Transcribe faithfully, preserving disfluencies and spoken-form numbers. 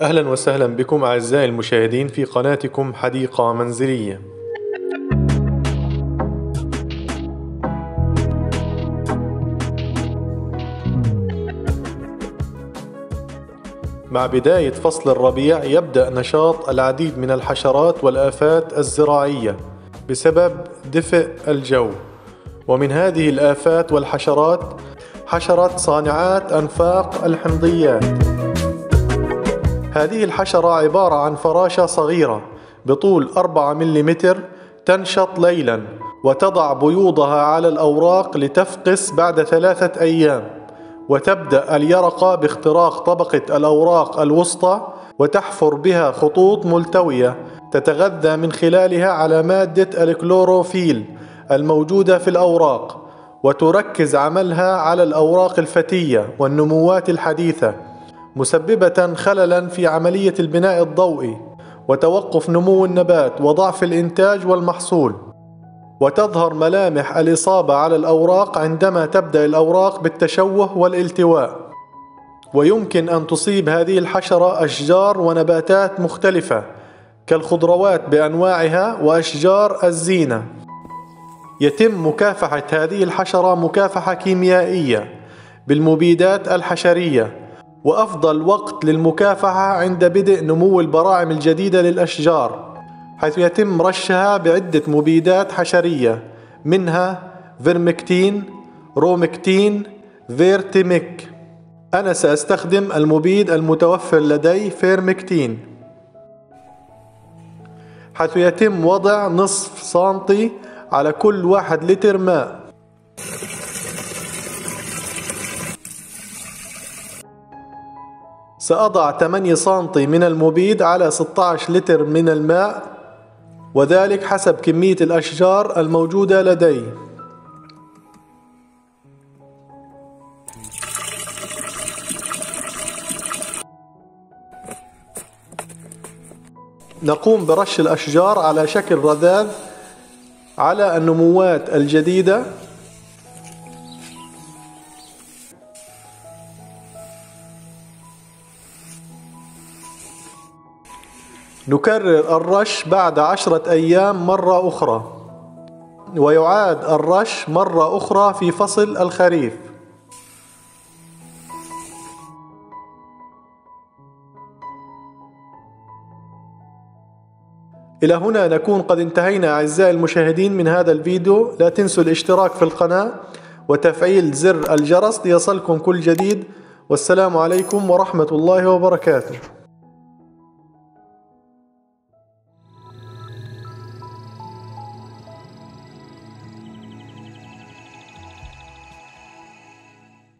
أهلا وسهلا بكم أعزائي المشاهدين في قناتكم حديقة منزلية. مع بداية فصل الربيع يبدأ نشاط العديد من الحشرات والآفات الزراعية بسبب دفء الجو، ومن هذه الآفات والحشرات حشرة صانعات أنفاق الحنضيات. هذه الحشرة عبارة عن فراشة صغيرة بطول أربعة ملم تنشط ليلا وتضع بيوضها على الأوراق لتفقس بعد ثلاثة أيام، وتبدأ اليرقة باختراق طبقة الأوراق الوسطى وتحفر بها خطوط ملتوية تتغذى من خلالها على مادة الكلوروفيل الموجودة في الأوراق، وتركز عملها على الأوراق الفتية والنموات الحديثة، مسببة خللا في عملية البناء الضوئي وتوقف نمو النبات وضعف الإنتاج والمحصول. وتظهر ملامح الإصابة على الأوراق عندما تبدأ الأوراق بالتشوه والالتواء، ويمكن أن تصيب هذه الحشرة أشجار ونباتات مختلفة كالخضروات بأنواعها وأشجار الزينة. يتم مكافحة هذه الحشرة مكافحة كيميائية بالمبيدات الحشرية، وأفضل وقت للمكافحة عند بدء نمو البراعم الجديدة للأشجار، حيث يتم رشها بعدة مبيدات حشرية منها فيرمكتين، رومكتين، فيرتميك. أنا سأستخدم المبيد المتوفر لدي فيرمكتين، حيث يتم وضع نصف سنتي على كل واحد لتر ماء. سأضع ثمانية سنتيمترات من المبيد على ستة عشر لتر من الماء، وذلك حسب كمية الأشجار الموجودة لدي. نقوم برش الأشجار على شكل رذاذ على النموات الجديدة، نكرر الرش بعد عشرة أيام مرة أخرى، ويعاد الرش مرة أخرى في فصل الخريف. إلى هنا نكون قد انتهينا أعزائي المشاهدين من هذا الفيديو. لا تنسوا الاشتراك في القناة وتفعيل زر الجرس ليصلكم كل جديد، والسلام عليكم ورحمة الله وبركاته.